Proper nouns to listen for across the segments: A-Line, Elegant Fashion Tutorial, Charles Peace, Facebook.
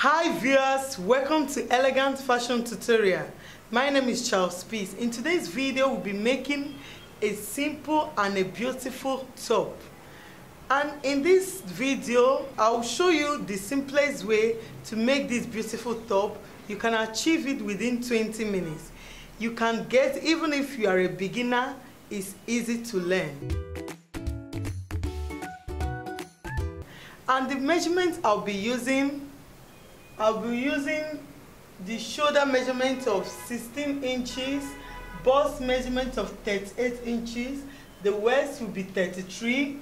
Hi viewers, welcome to Elegant Fashion Tutorial. My name is Charles Peace. In today's video, we'll be making a simple and a beautiful top. And in this video, I'll show you the simplest way to make this beautiful top. You can achieve it within 20 minutes. You can get, even if you are a beginner, it's easy to learn. And the measurements I'll be using the shoulder measurement of 16 inches, bust measurement of 38 inches, the waist will be 33,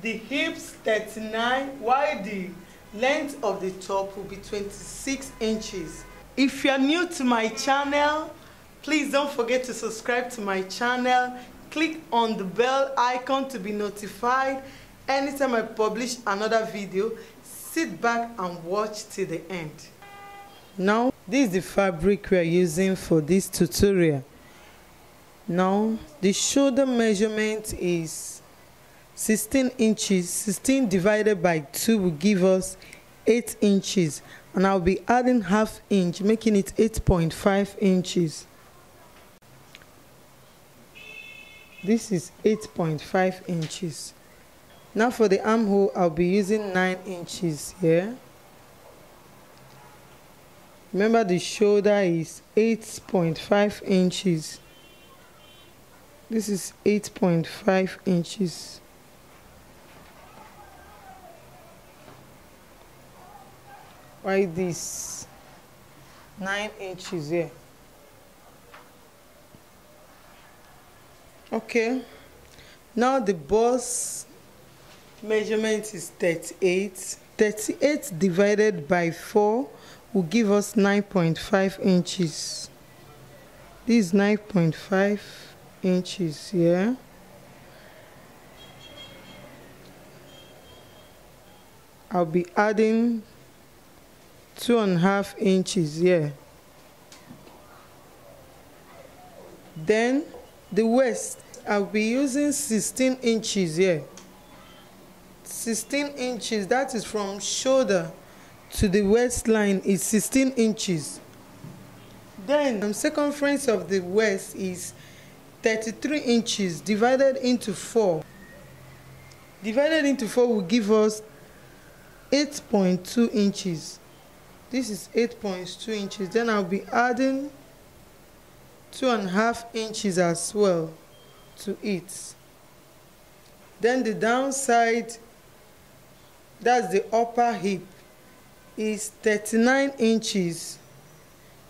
the hips 39, while the length of the top will be 26 inches. If you are new to my channel, please don't forget to subscribe to my channel. Click on the bell icon to be notified anytime I publish another video. Sit back and watch till the end. Now, this is the fabric we are using for this tutorial. Now, the shoulder measurement is 16 inches. 16 divided by 2 will give us 8 inches. And I'll be adding half inch, making it 8.5 inches. This is 8.5 inches. Now for the armhole, I'll be using 9 inches here. Remember the shoulder is 8.5 inches. This is 8.5 inches. Why this? 9 inches here. Okay. Now the bust measurement is 38. 38 divided by 4 will give us 9.5 inches. This is 9.5 inches here. I'll be adding 2.5 inches here. Then the waist, I'll be using 16 inches here. 16 inches, that is from shoulder to the waistline is 16 inches. Then the circumference of the waist is 33 inches divided into 4. Divided into 4 will give us 8.2 inches. This is 8.2 inches. Then I'll be adding 2.5 inches as well to it. Then the downside, that's the upper hip, is 39 inches.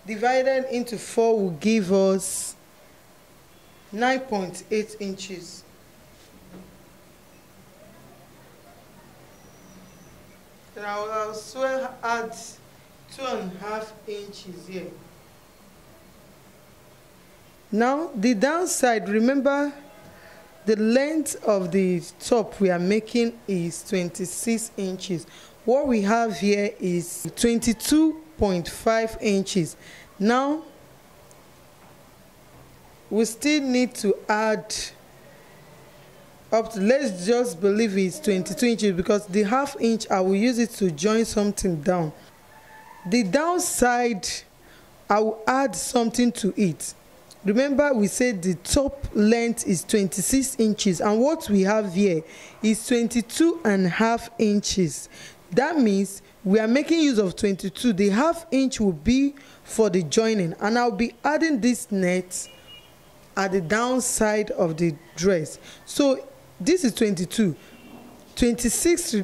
Divided into 4 will give us 9.8 inches. And I will also add 2.5 inches here. Now the downside, remember, the length of the top we are making is 26 inches. What we have here is 22.5 inches. Now, we still need to add up to, let's just believe it's 22 inches because the half inch, I will use it to join something down. The downside, I will add something to it. Remember, we said the top length is 26 inches and what we have here is 22.5 inches. That means we are making use of 22. The half inch will be for the joining, and I'll be adding this net at the downside of the dress. So this is 22. 26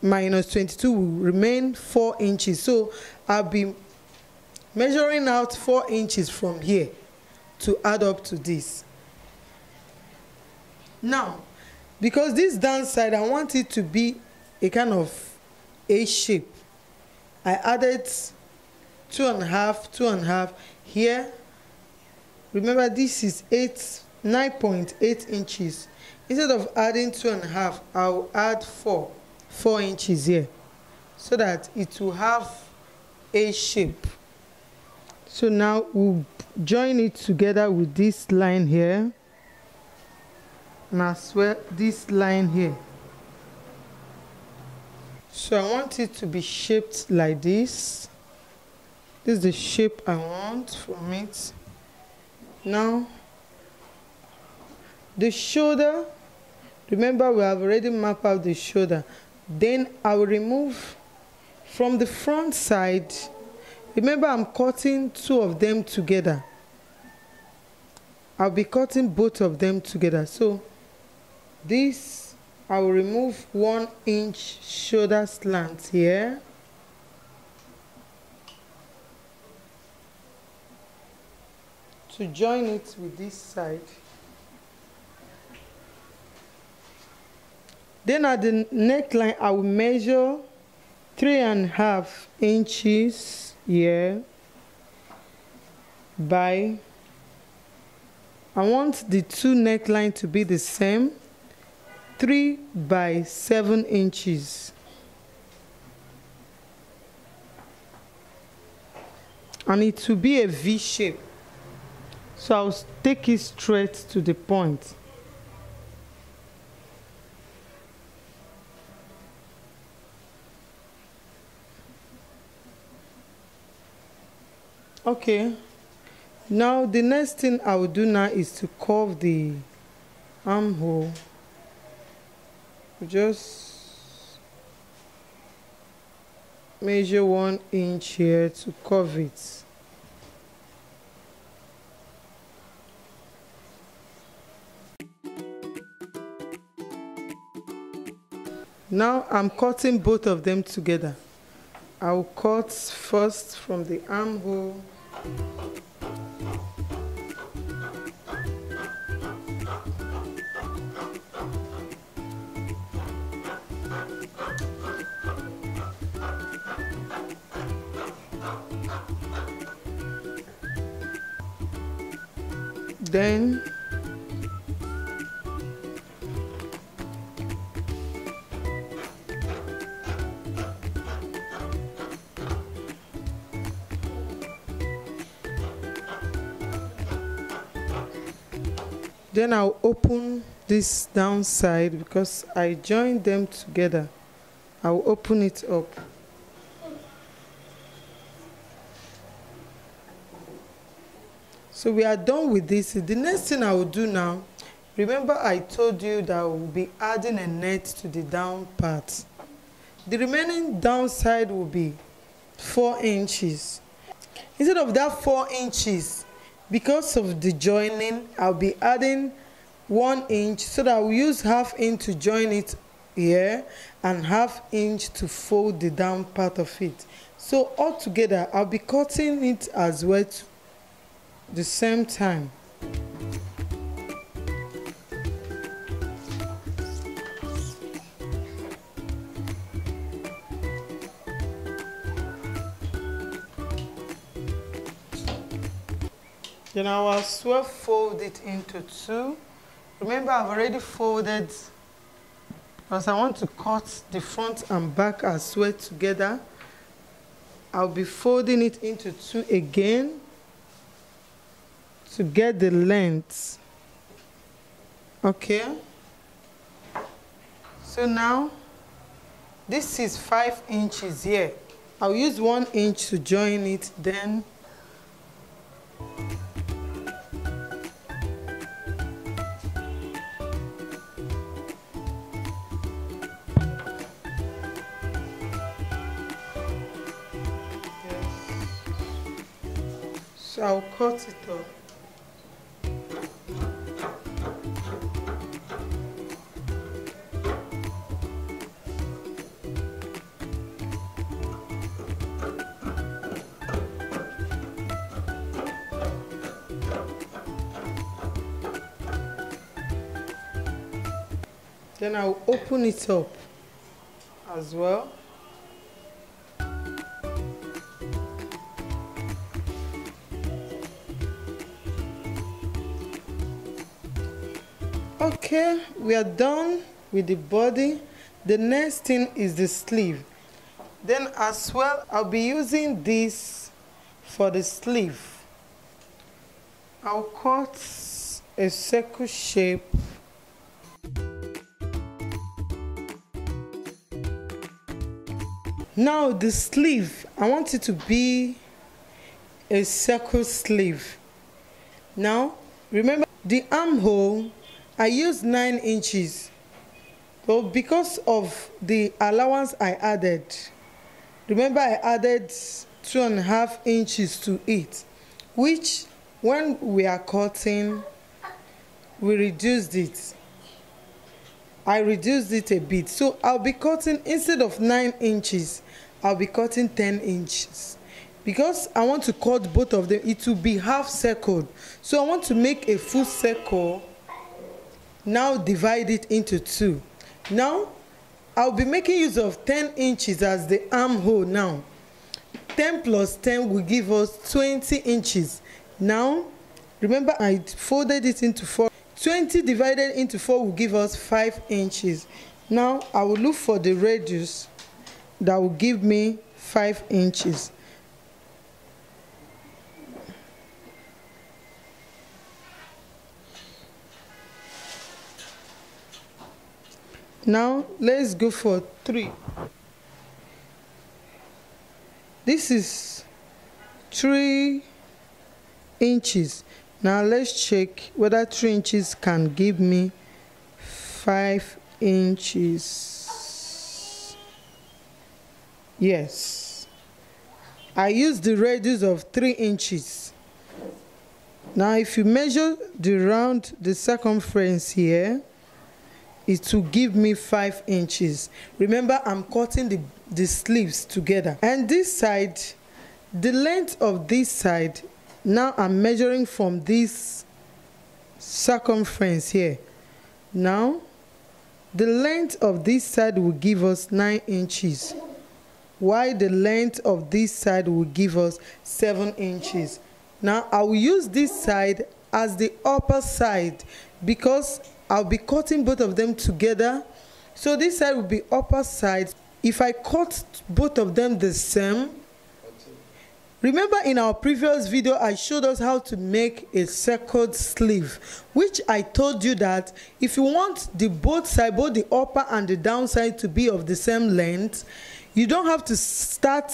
minus 22 will remain 4 inches. So I'll be measuring out 4 inches from here to add up to this. Now, because this downside, I want it to be a kind of A shape. I added 2.5 here. Remember, this is 9.8 inches. Instead of adding 2.5, I'll add 4 inches here, so that it will have A shape. So now we'll join it together with this line here, and as well this line here. So I want it to be shaped like this. This is the shape I want from it. Now, the shoulder, remember we have already mapped out the shoulder. Then I will remove from the front side. Remember I'm cutting two of them together. I'll be cutting both of them together. So this, I will remove 1 inch shoulder slant here. To join it with this side. Then at the neckline, I will measure 3.5 inches here by. I want the two neckline to be the same, 3 by 7 inches. And it will be a V shape. So I'll take it straight to the point. Okay, now the next thing I will do now is to curve the armhole. Just measure 1 inch here to curve it. Now I'm cutting both of them together. I'll cut first from the armhole. Then I'll open this downside because I joined them together. I'll open it up. So we are done with this. The next thing I will do now, remember I told you that I will be adding a net to the down part. The remaining downside will be 4 inches. Instead of that 4 inches, because of the joining, I'll be adding 1 inch, so that I'll use 1/2 inch to join it here and 1/2 inch to fold the down part of it. So all together, I'll be cutting it as well at the same time. Then I will sweep fold it into two. Remember, I've already folded because I want to cut the front and back as well together. I'll be folding it into two again to get the length. Okay. So now, this is 5 inches here. I'll use 1 inch to join it then. I'll cut it off. Then I'll open it up as well. Okay, we are done with the body. The next thing is the sleeve. Then as well, I'll be using this for the sleeve. I'll cut a circle shape. Now the sleeve, I want it to be a circle sleeve. Now remember the armhole, I used 9 inches, so because of the allowance I added, remember I added 2.5 inches to it, which when we are cutting we reduced it. I reduced it a bit, so I'll be cutting, instead of 9 inches I'll be cutting 10 inches, because I want to cut both of them. It will be half circled, so I want to make a full circle. Now divide it into two. Now I'll be making use of 10 inches as the armhole. Now 10 plus 10 will give us 20 inches. Now remember I folded it into 4. 20 divided into 4 will give us 5 inches. Now I will look for the radius that will give me 5 inches. Now let's go for 3. This is 3 inches. Now let's check whether 3 inches can give me 5 inches. Yes, I used the radius of 3 inches. Now if you measure the round, the circumference here, it will give me 5 inches. Remember I'm cutting the sleeves together. And this side, the length of this side, now I'm measuring from this circumference here. Now the length of this side will give us 9 inches, while the length of this side will give us 7 inches. Now I will use this side as the upper side, because I'll be cutting both of them together, so this side will be upper side. If I cut both of them the same, remember in our previous video I showed us how to make a circled sleeve, which I told you that if you want the both side, both the upper and the downside, to be of the same length, you don't have to start,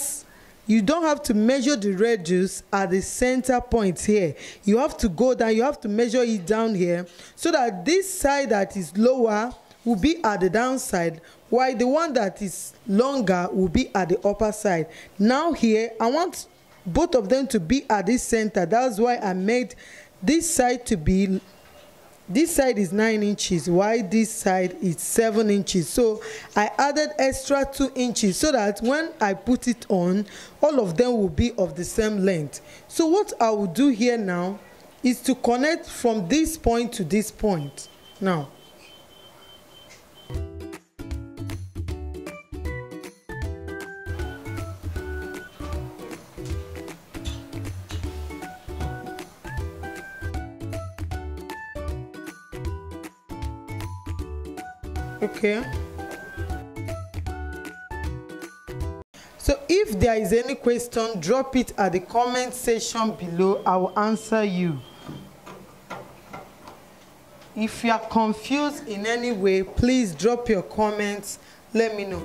you don't have to measure the radius at the center point here. You have to go down, you have to measure it down here, so that this side that is lower will be at the downside, while the one that is longer will be at the upper side. Now here I want both of them to be at this center. That's why I made this side to be, this side is 9 inches, while this side is 7 inches. So I added extra 2 inches, so that when I put it on, all of them will be of the same length. So what I will do here now is to connect from this point to this point. Now okay, so if there is any question, drop it at the comment section below. I will answer you. If you are confused in any way, please drop your comments, let me know.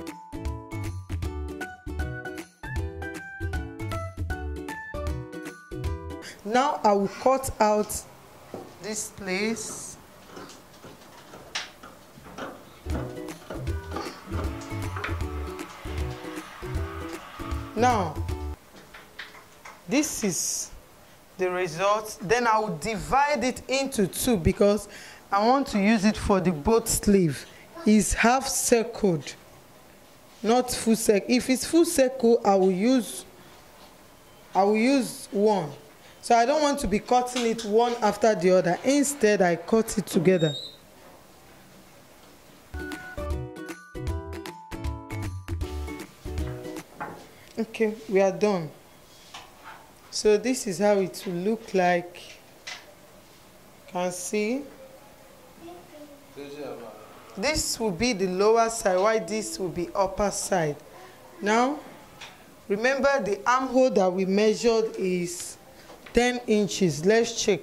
Now I will cut out this place. Now this is the result. Then I will divide it into two, because I want to use it for the both sleeve. It's half circled, not full circle. If it's full circle, I will use one. So I don't want to be cutting it one after the other. Instead I cut it together. Okay, we are done. So this is how it will look like. You can see this will be the lower side, while this will be upper side. Now remember the armhole that we measured is 10 inches. Let's check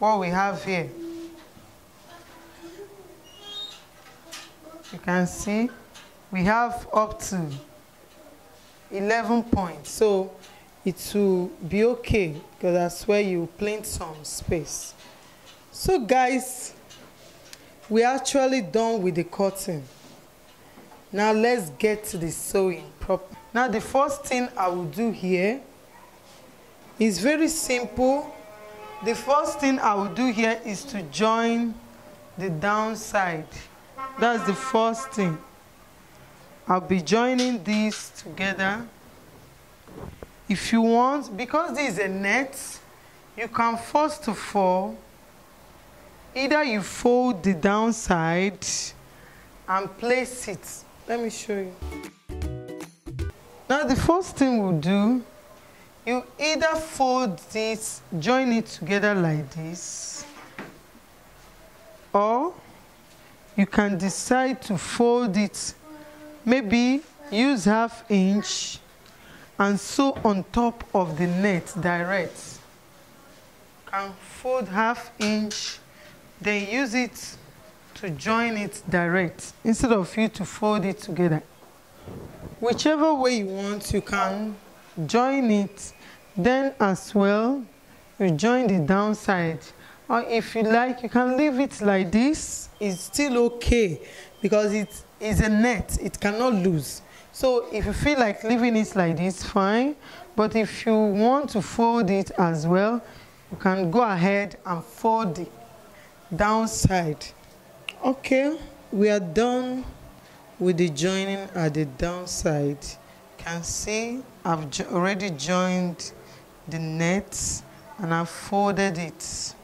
what we have here. You can see we have up to 11 points. So it will be okay because that's where you plant some space. So guys, we're actually done with the cutting. Now let's get to the sewing proper. Now the first thing I will do here is very simple. The first thing I will do here is to join the downside. That's the first thing. I'll be joining these together. If you want, because this is a net, you can first of all, either you fold the downside and place it. Let me show you. Now the first thing we'll do, you either fold this, join it together like this, or you can decide to fold it, maybe use ½ inch and sew on top of the net direct. You can fold ½ inch, then use it to join it direct instead of you to fold it together. Whichever way you want, you can join it. Then as well, you join the downside. Or if you like, you can leave it like this. It's still okay because it is a net. It cannot loose. So if you feel like leaving it like this, fine. But if you want to fold it as well, you can go ahead and fold the downside. Okay, we are done with the joining at the downside. You can see I've already joined the net and I've folded it,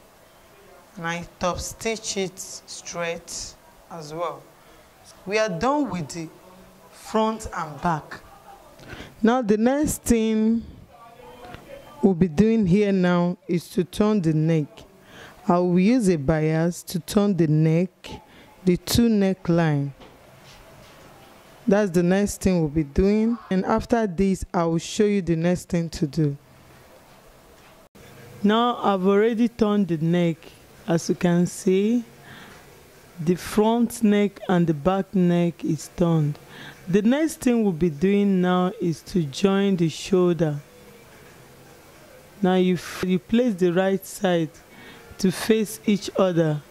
and I top stitch it straight as well. We are done with the front and back. Now the next thing we'll be doing here now is to turn the neck. I will use a bias to turn the neck, the two neckline. That's the next thing we'll be doing. And after this, I will show you the next thing to do. Now I've already turned the neck. As you can see, the front neck and the back neck is turned. The next thing we'll be doing now is to join the shoulder. Now you place the right side to face each other.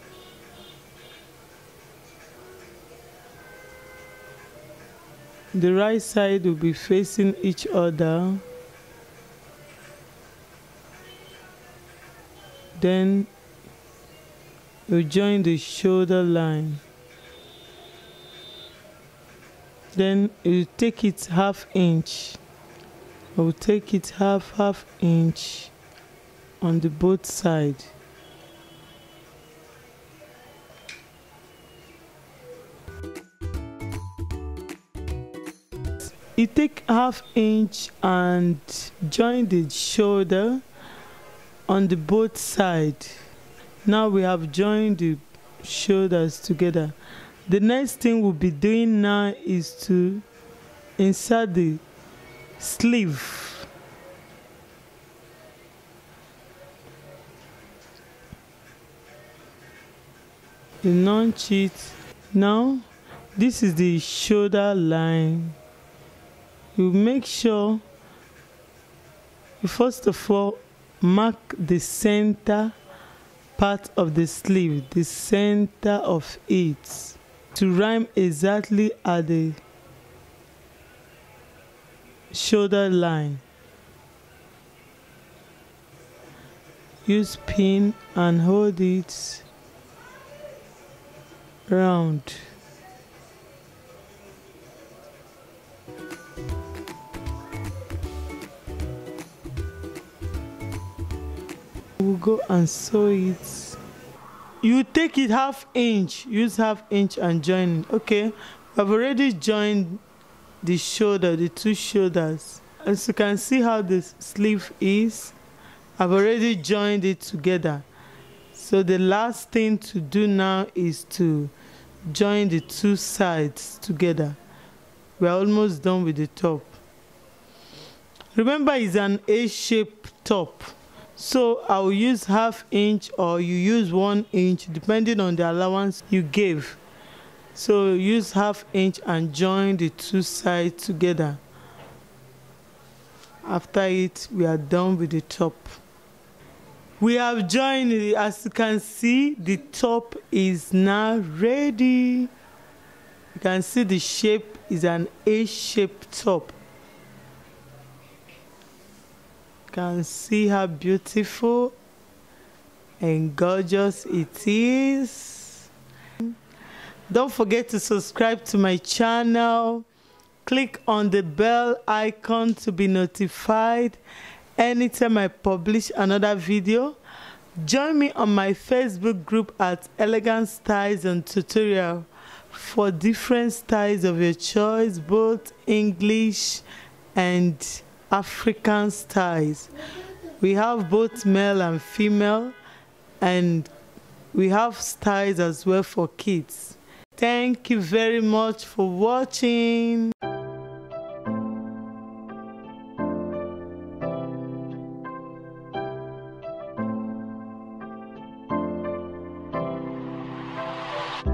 The right side will be facing each other. Then you join the shoulder line. Then you take it ½ inch. I will take it half inch on the both side. You take ½ inch and join the shoulder on the both side. Now we have joined the shoulders together. The next thing we'll be doing now is to insert the sleeve. You notch it. Now this is the shoulder line. You make sure you first of all mark the center part of the sleeve, the center of it, to rhyme exactly at the shoulder line. Use pin and hold it round. We'll go and sew it. You take it ½ inch, use ½ inch and join it. Okay, I've already joined the shoulder, the two shoulders. As you can see how the sleeve is, I've already joined it together. So the last thing to do now is to join the two sides together. We're almost done with the top. Remember, it's an A-shaped top. So I will use ½ inch, or you use 1 inch depending on the allowance you gave. So use ½ inch and join the two sides together. After it, we are done with the top. We have joined it. As you can see, the top is now ready. You can see the shape is an A-shaped top. You can see how beautiful and gorgeous it is. Don't forget to subscribe to my channel. Click on the bell icon to be notified anytime I publish another video. Join me on my Facebook group at Elegant Styles and Tutorial for different styles of your choice, both English and African styles. We have both male and female, and we have styles as well for kids. Thank you very much for watching.